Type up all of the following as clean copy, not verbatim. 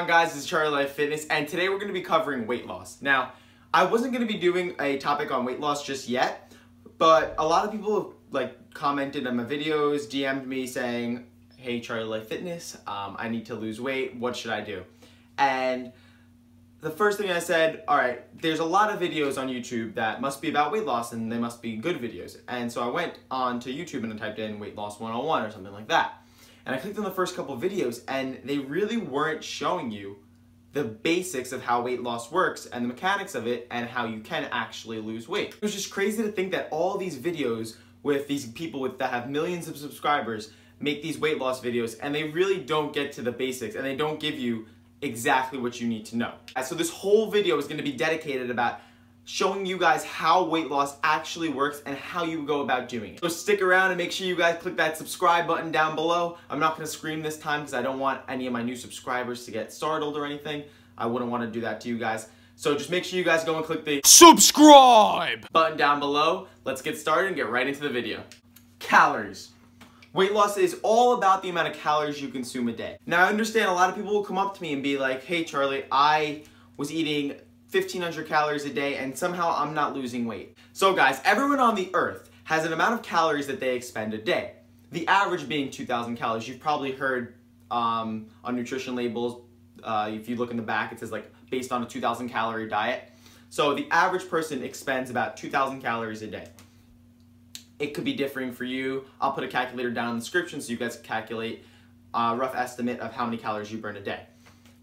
on, guys? This is Charlie Life Fitness, and today we're going to be covering weight loss. Now, I wasn't going to be doing a topic on weight loss just yet, but a lot of people have commented on my videos, DM'd me saying, "Hey, Charlie Life Fitness, I need to lose weight. What should I do?" And the first thing I said, all right, there's a lot of videos on YouTube that must be about weight loss, and they must be good videos. And so I went on to YouTube and I typed in "weight loss 101" or something like that. And I clicked on the first couple of videos, and they really weren't showing you the basics of how weight loss works and the mechanics of it and how you can actually lose weight. It was just crazy to think that all these videos with these people that have millions of subscribers make these weight loss videos, and they really don't get to the basics, and they don't give you exactly what you need to know. And so this whole video is going to be dedicated about showing you guys how weight loss actually works and how you go about doing it. So stick around and make sure you guys click that subscribe button down below. I'm not gonna scream this time because I don't want any of my new subscribers to get startled or anything. I wouldn't want to do that to you guys. So just make sure you guys go and click the subscribe button down below. Let's get started and get right into the video. Calories. Weight loss is all about the amount of calories you consume a day. Now I understand a lot of people will come up to me and be like, "Hey Charlie, I was eating 1,500 calories a day and somehow I'm not losing weight." So guys, everyone on the earth has an amount of calories that they expend a day. The average being 2,000 calories. You've probably heard on nutrition labels, if you look in the back, it says like based on a 2,000 calorie diet. So the average person expends about 2,000 calories a day. It could be differing for you. I'll put a calculator down in the description so you guys can calculate a rough estimate of how many calories you burn a day.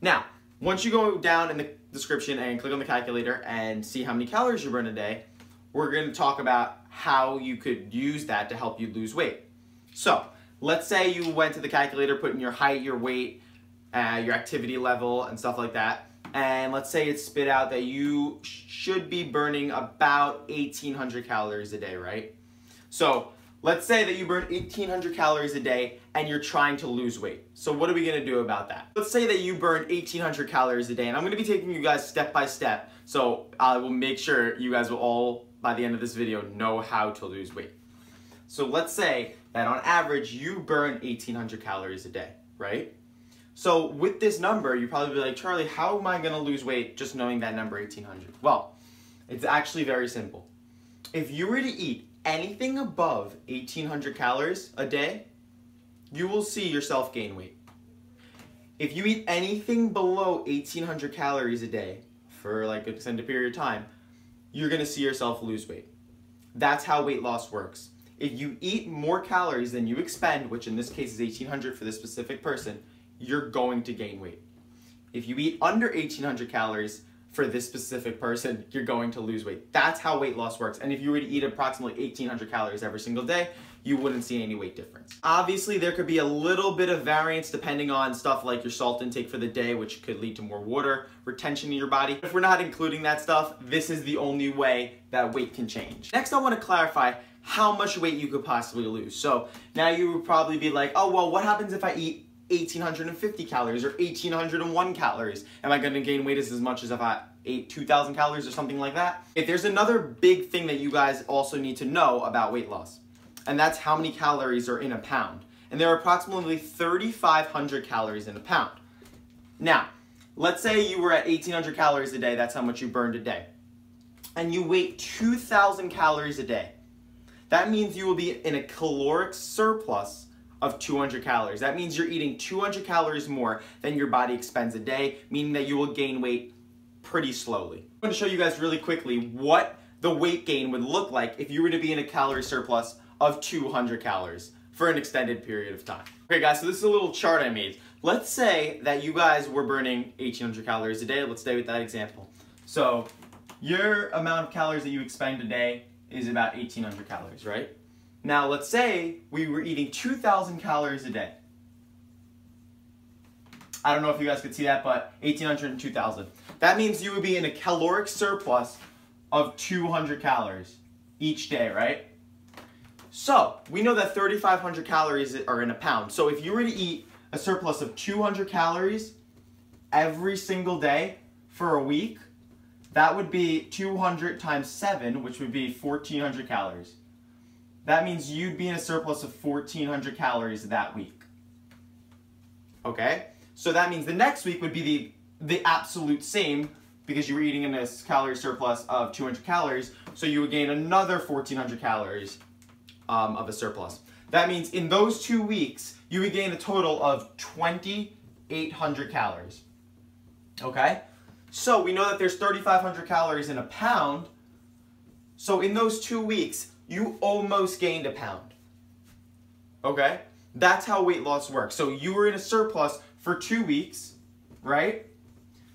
Now, once you go down in the description and click on the calculator and see how many calories you burn a day, we're going to talk about how you could use that to help you lose weight. So let's say you went to the calculator, put in your height, your weight, your activity level, and stuff like that, and let's say it spit out that you should be burning about 1,800 calories a day, right? So let's say that you burn 1,800 calories a day and you're trying to lose weight. So what are we gonna do about that? Let's say that you burn 1,800 calories a day, and I'm gonna be taking you guys step by step, so I will make sure you guys will all, by the end of this video, know how to lose weight. So let's say that on average, you burn 1,800 calories a day, right? So with this number, you probably be like, "Charlie, how am I gonna lose weight just knowing that number 1,800? Well, it's actually very simple. If you were to eat anything above 1,800 calories a day, you will see yourself gain weight. If you eat anything below 1,800 calories a day for like an extended period of time, you're gonna see yourself lose weight. That's how weight loss works. If you eat more calories than you expend, which in this case is 1,800 for this specific person, you're going to gain weight. If you eat under 1,800 calories for this specific person, you're going to lose weight. That's how weight loss works. And if you were to eat approximately 1,800 calories every single day, you wouldn't see any weight difference. Obviously, there could be a little bit of variance depending on stuff like your salt intake for the day, which could lead to more water retention in your body. If we're not including that stuff, this is the only way that weight can change. Next, I want to clarify how much weight you could possibly lose. So now you would probably be like, "Oh, well, what happens if I eat 1,850 calories or 1,801 calories? Am I gonna gain weight as much as if I ate 2,000 calories or something like that?" If there's another big thing that you guys also need to know about weight loss, and that's how many calories are in a pound. And there are approximately 3,500 calories in a pound. Now, let's say you were at 1,800 calories a day, that's how much you burned a day, and you weigh 2,000 calories a day. That means you will be in a caloric surplus of 200 calories. That means you're eating 200 calories more than your body expends a day, meaning that you will gain weight pretty slowly. I'm going to show you guys really quickly what the weight gain would look like if you were to be in a calorie surplus of 200 calories for an extended period of time. Okay guys, so this is a little chart I made. Let's say that you guys were burning 1,800 calories a day. Let's stay with that example. So your amount of calories that you expend a day is about 1,800 calories, right? Now, let's say we were eating 2,000 calories a day. I don't know if you guys could see that, but 1,800 and 2,000. That means you would be in a caloric surplus of 200 calories each day, right? So, we know that 3,500 calories are in a pound. So, if you were to eat a surplus of 200 calories every single day for a week, that would be 200 times 7, which would be 1,400 calories. That means you'd be in a surplus of 1,400 calories that week. Okay? So that means the next week would be the absolute same, because you were eating in a calorie surplus of 200 calories, so you would gain another 1,400 calories of a surplus. That means in those 2 weeks, you would gain a total of 2,800 calories, okay? So we know that there's 3,500 calories in a pound, so in those 2 weeks, you almost gained a pound, okay? That's how weight loss works. So you were in a surplus for 2 weeks, right?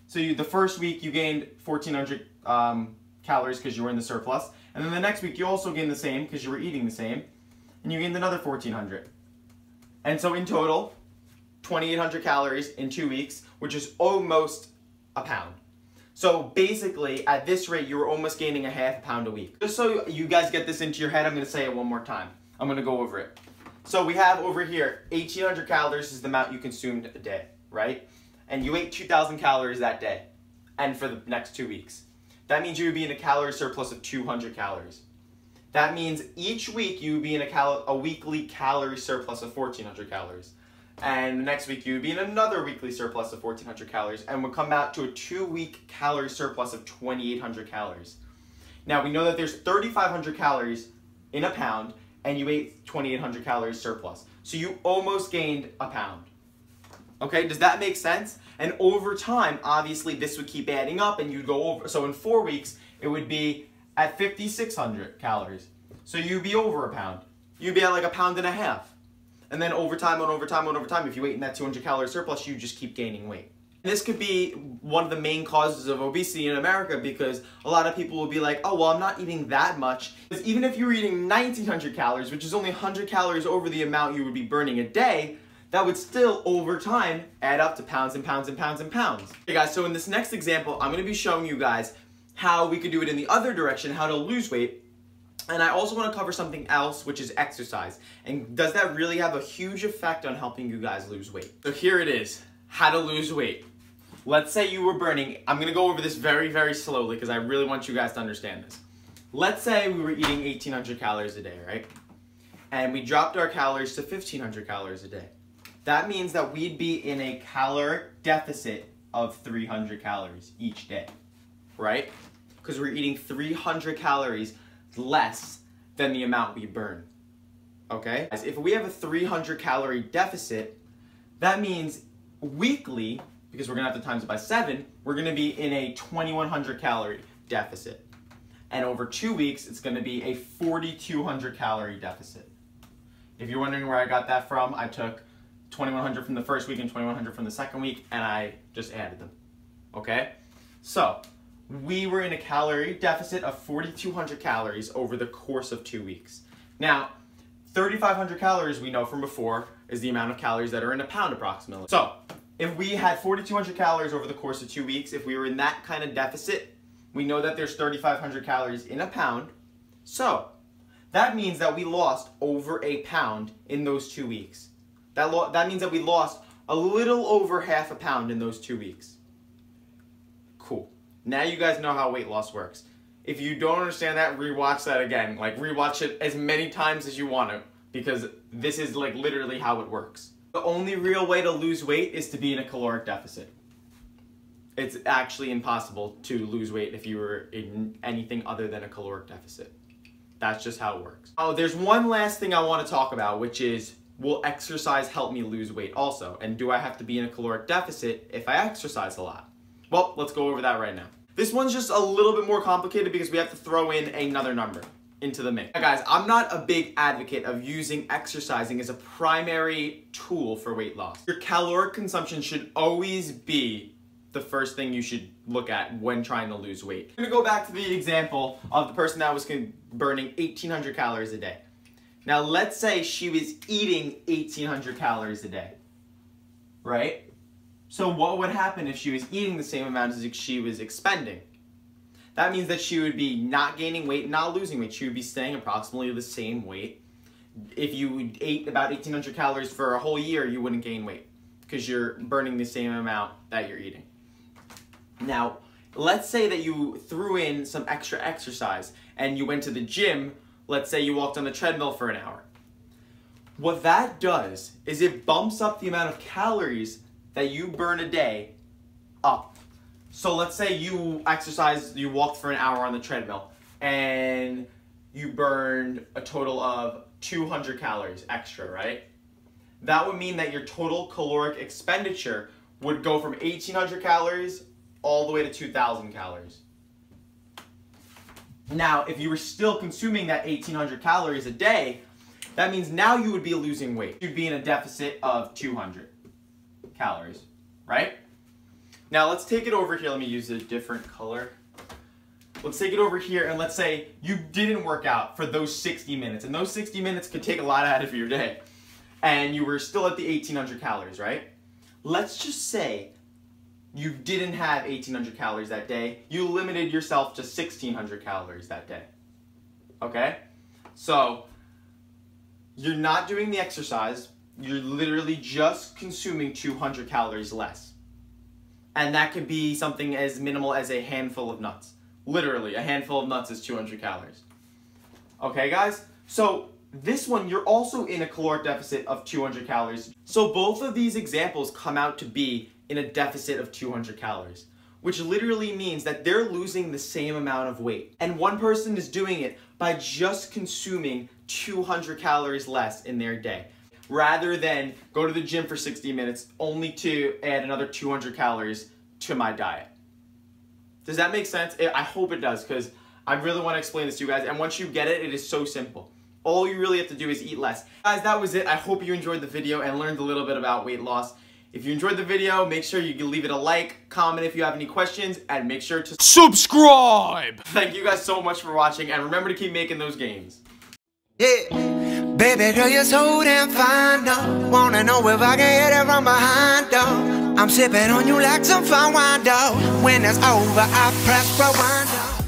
So the first week you gained 1,400 calories because you were in the surplus. And then the next week you also gained the same because you were eating the same. And you gained another 1,400. And so in total, 2,800 calories in 2 weeks, which is almost a pound. So basically, at this rate, you were almost gaining a half a pound a week. Just so you guys get this into your head, I'm going to say it one more time. I'm going to go over it. So we have over here, 1,800 calories is the amount you consumed a day, right? And you ate 2,000 calories that day and for the next 2 weeks. That means you would be in a calorie surplus of 200 calories. That means each week you would be in a weekly calorie surplus of 1,400 calories. And the next week you would be in another weekly surplus of 1,400 calories and would come out to a 2 week calorie surplus of 2,800 calories. Now we know that there's 3,500 calories in a pound and you ate 2,800 calories surplus. So you almost gained a pound. Okay, does that make sense? And over time, obviously, this would keep adding up and you'd go over. So in 4 weeks, it would be at 5,600 calories. So you'd be over a pound. You'd be at like a pound and a half. And then over time, and over time, and over time, if you ate in that 200 calorie surplus, you just keep gaining weight. And this could be one of the main causes of obesity in America, because a lot of people will be like, oh, well, I'm not eating that much. Because even if you were eating 1,900 calories, which is only 100 calories over the amount you would be burning a day, that would still, over time, add up to pounds and pounds and pounds and pounds. Okay guys, so in this next example, I'm gonna be showing you guys how we could do it in the other direction, how to lose weight. And I also wanna cover something else, which is exercise. And does that really have a huge effect on helping you guys lose weight? So here it is, how to lose weight. Let's say you were burning, I'm gonna go over this very, very slowly because I really want you guys to understand this. Let's say we were eating 1,800 calories a day, right? And we dropped our calories to 1,500 calories a day. That means that we'd be in a caloric deficit of 300 calories each day, right? Because we're eating 300 calories less than the amount we burn, okay? If we have a 300 calorie deficit, that means weekly, because we're gonna have to times it by 7, we're gonna be in a 2,100 calorie deficit. And over 2 weeks, it's gonna be a 4,200 calorie deficit. If you're wondering where I got that from, I took 2,100 from the first week and 2,100 from the second week, and I just added them, okay? So, we were in a calorie deficit of 4,200 calories over the course of 2 weeks. Now, 3,500 calories we know from before is the amount of calories that are in a pound approximately. So, if we had 4,200 calories over the course of 2 weeks, if we were in that kind of deficit, we know that there's 3,500 calories in a pound. So, that means that we lost over a pound in those 2 weeks. That means that we lost a little over half a pound in those 2 weeks. Cool. Now you guys know how weight loss works. If you don't understand that, rewatch that again. Like, rewatch it as many times as you want to, because this is like literally how it works. The only real way to lose weight is to be in a caloric deficit. It's actually impossible to lose weight if you were in anything other than a caloric deficit. That's just how it works. Oh, there's one last thing I want to talk about, which is, will exercise help me lose weight also? And do I have to be in a caloric deficit if I exercise a lot? Well, let's go over that right now. This one's just a little bit more complicated because we have to throw in another number into the mix. Now guys, I'm not a big advocate of using exercising as a primary tool for weight loss. Your caloric consumption should always be the first thing you should look at when trying to lose weight. I'm gonna go back to the example of the person that was burning 1,800 calories a day. Now, let's say she was eating 1,800 calories a day, right? So what would happen if she was eating the same amount as she was expending? That means that she would be not gaining weight, not losing weight. She would be staying approximately the same weight. If you ate about 1,800 calories for a whole year, you wouldn't gain weight because you're burning the same amount that you're eating. Now, let's say that you threw in some extra exercise and you went to the gym. Let's say you walked on the treadmill for an hour. What that does is it bumps up the amount of calories that you burn a day up. So let's say you exercised, you walked for an hour on the treadmill and you burned a total of 200 calories extra, right? That would mean that your total caloric expenditure would go from 1,800 calories all the way to 2,000 calories. Now, if you were still consuming that 1,800 calories a day, that means now you would be losing weight. You'd be in a deficit of 200 calories, right? Now let's take it over here. Let me use a different color. Let's take it over here and let's say you didn't work out for those 60 minutes. And those 60 minutes could take a lot out of your day. And you were still at the 1,800 calories, right? Let's just say you didn't have 1,800 calories that day. You limited yourself to 1,600 calories that day, okay? So you're not doing the exercise. You're literally just consuming 200 calories less. And that could be something as minimal as a handful of nuts. Literally, a handful of nuts is 200 calories. Okay, guys? So this one, you're also in a caloric deficit of 200 calories. So both of these examples come out to be in a deficit of 200 calories, which literally means that they're losing the same amount of weight. And one person is doing it by just consuming 200 calories less in their day, rather than go to the gym for 60 minutes only to add another 200 calories to my diet. Does that make sense? I hope it does, because I really want to explain this to you guys, and once you get it, it is so simple. All you really have to do is eat less. Guys, that was it. I hope you enjoyed the video and learned a little bit about weight loss. If you enjoyed the video, make sure you leave it a like, comment if you have any questions, and make sure to subscribe. Thank you guys so much for watching, and remember to keep making those gains. Yeah. Baby, girl, you're so damn fine, though. Wanna know if I can hit it from behind, though. I'm sipping on you like some fine wine, though. When it's over, I press rewind, though.